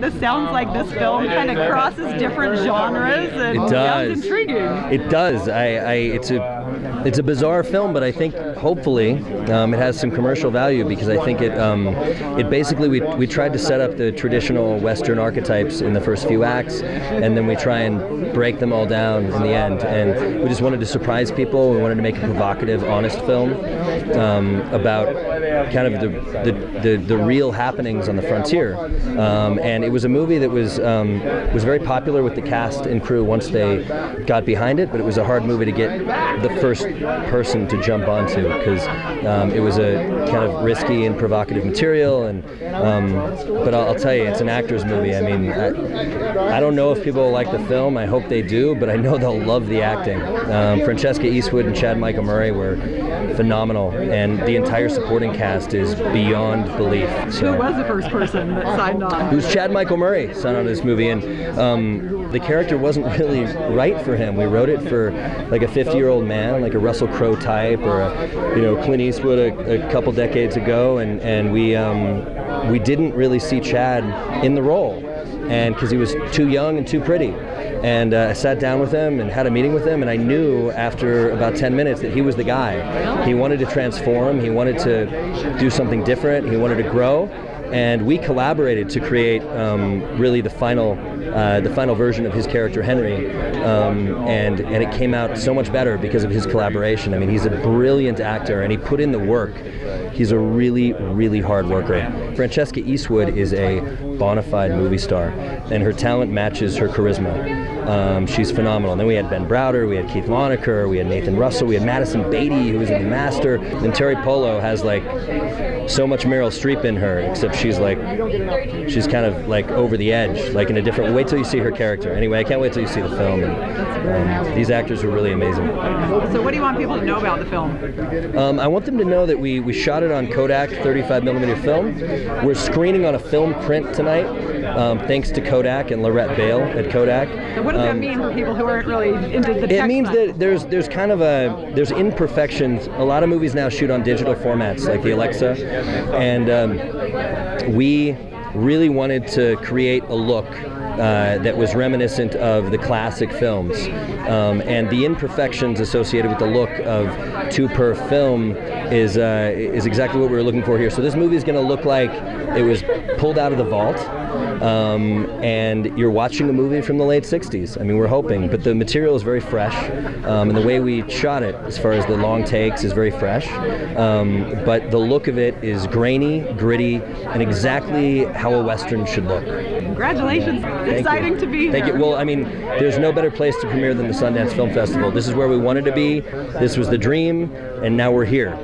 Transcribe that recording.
This sounds like this film kind of crosses different genres. And it does. Sounds intriguing. It does. It's a bizarre film, but I think hopefully it has some commercial value, because I think it basically we tried to set up the traditional Western archetypes in the first few acts, and then we try and break them all down in the end. And we just wanted to surprise people. We wanted to make a provocative, honest film about kind of the real happenings on the frontier. And it was a movie that was very popular with the cast and crew once they got behind it, but it was a hard movie to get the first person to jump onto, because it was a kind of risky and provocative material. And but I'll tell you, it's an actor's movie. I mean, I don't know if people will like the film. I hope they do, but I know they'll love the acting. Francesca Eastwood and Chad Michael Murray were phenomenal, and the entire supporting cast is beyond belief. So. Who was the first person that signed on? It was Chad Michael Murray signed on to this movie, and the character wasn't really right for him. We wrote it for like a 50-year-old man, like a Russell Crowe type, or a, you know, Clint Eastwood a couple decades ago, and we didn't really see Chad in the role, and because he was too young and too pretty. And I sat down with him and had a meeting with him, and I knew after about 10 minutes that he was the guy. He wanted to transform, he wanted to do something different, he wanted to grow. And we collaborated to create really the final version of his character Henry, and it came out so much better because of his collaboration. I mean, he's a brilliant actor, and he put in the work. He's a really, really hard worker. Francesca Eastwood is a bona fide movie star, and her talent matches her charisma. She's phenomenal. And then we had Ben Browder, we had Keith Moniker, we had Nathan Russell, we had Madison Beatty, who was in The Master. And Terry Polo has like so much Meryl Streep in her, except she's kind of like over the edge, like in a different. Wait till you see her character. Anyway, I can't wait till you see the film. And these actors are really amazing. So what do you want people to know about the film? I want them to know that we shot it on Kodak 35mm film. We're screening on a film print tonight, thanks to Kodak and Lorette Bale at Kodak. So what does that mean for people who aren't really into the text? It means that there's kind of there's imperfections. A lot of movies now shoot on digital formats like the Alexa, and we really wanted to create a look that was reminiscent of the classic films, and the imperfections associated with the look of 2 per film is exactly what we were looking for here. So this movie is going to look like it was pulled out of the vault, and you're watching a movie from the late 60s. I mean, we're hoping, but the material is very fresh, and the way we shot it, as far as the long takes, is very fresh, but the look of it is grainy, gritty, and exactly how a Western should look. Congratulations. It's exciting to be here. Thank you. Well, I mean, there's no better place to premiere than the Sundance Film Festival. This is where we wanted to be. This was the dream, and now we're here.